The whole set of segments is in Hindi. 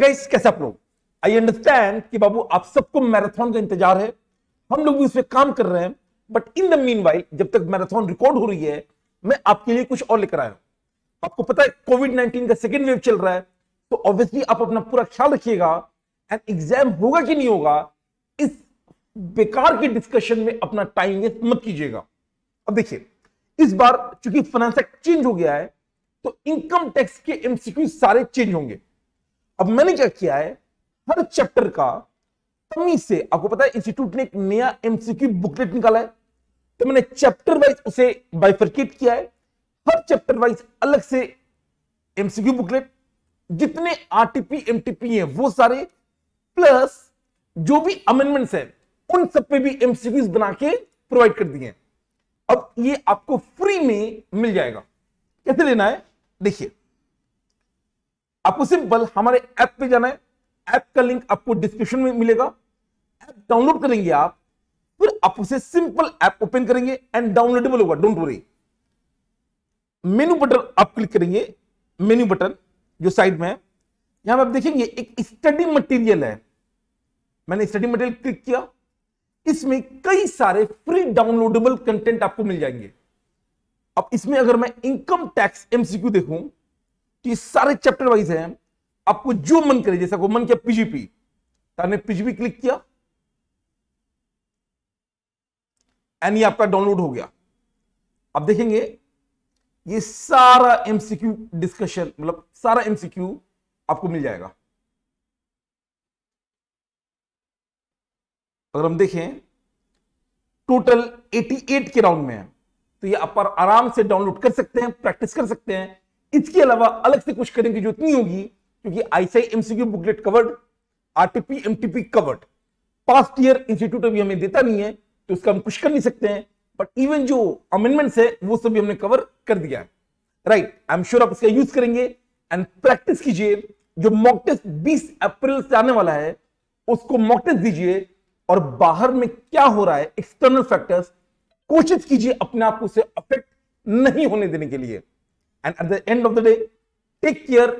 गाइस कैसे आप लोग, आई अंडरस्टैंड कि बाबू आप सबको मैराथन का इंतजार है, हम लोग भी उस पर काम कर रहे हैं, बट इन द मीनवाइल जब तक मैराथन रिकॉर्ड हो रही है मैं आपके लिए कुछ और लेकर आया हूं। आपको पता है कोविड-19 का सेकेंड वेव चल रहा है, तो ऑब्वियसली आप अपना पूरा ख्याल रखिएगा। एंड एग्जाम होगा कि नहीं होगा इस बेकार के डिस्कशन में अपना टाइम वेस्ट मत कीजिएगा। अब देखिए, इस बार चूंकि फाइनेंस एक्ट चेंज हो गया है तो इनकम टैक्स के एमसीक्यू सारे चेंज होंगे। अब मैंने क्या किया है, हर चैप्टर का तमीज से, आपको पता है इंस्टीट्यूट ने एक नया एमसीक्यू बुकलेट निकाला है, तो मैंने चैप्टर वाइज उसे बाइफरकेट किया है। हर चैप्टर वाइज अलग से एमसीक्यू बुकलेट, जितने आरटीपी एमटीपी हैं वो सारे, प्लस जो भी अमेंडमेंट्स हैं उन सब पे भी एमसीक्यूज बना के प्रोवाइड कर दिए हैं। अब ये आपको फ्री में मिल जाएगा। कैसे लेना है देखिए, आपको सिंपल हमारे ऐप पे जाना है, ऐप का लिंक आपको डिस्क्रिप्शन में मिलेगा। ऐप डाउनलोड करेंगे आप, फिर आप उसे सिंपल ऐप ओपन करेंगे एंड डाउनलोडेबल होगा, डोंट वरी। मेन्यू बटन आप क्लिक करेंगे, मेन्यू बटन जो साइड में है, यहां पर आप देखेंगे एक स्टडी मटेरियल है। मैंने स्टडी मटेरियल क्लिक किया, इसमें कई सारे फ्री डाउनलोडेबल कंटेंट आपको मिल जाएंगे। अब इसमें अगर मैं इनकम टैक्स एमसीक्यू देखूं तो ये सारे चैप्टर वाइज हैं, आपको जो मन करे, जैसा को मन किया पीजीपी, ताने पीजीपी क्लिक किया एंड ये आपका डाउनलोड हो गया। अब देखेंगे ये सारा एमसीक्यू डिस्कशन, मतलब सारा एमसीक्यू आपको मिल जाएगा। अगर हम देखें टोटल 88 के राउंड में है, तो ये आप आराम से डाउनलोड कर सकते हैं, प्रैक्टिस कर सकते हैं। इसके अलावा अलग से कुछ करने की जरूरत नहीं होगी, क्योंकि ICA MCQ booklet covered, RTP MTP covered, past year institute अभी हमें देता नहीं है तो उसका हम कुछ कर नहीं सकते हैं, बट इवन जो अमेंडमेंट्स है वो सब हमने कवर कर दिया है, राइट। आई एम श्योर आप इसका यूज करेंगे एंड प्रैक्टिस कीजिए। जो मॉक टेस्ट 20 अप्रैल से आने वाला है उसको मॉक टेस्ट दीजिए, और बाहर में क्या हो रहा है, एक्सटर्नल फैक्टर्स, कोशिश कीजिए अपने आप को उसे अफेक्ट नहीं होने देने के लिए। And at the end of the day take care,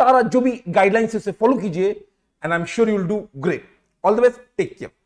सारा जो भी गाइडलाइंस है उसे फॉलो कीजिए and I am sure you will do great. All the best, take care.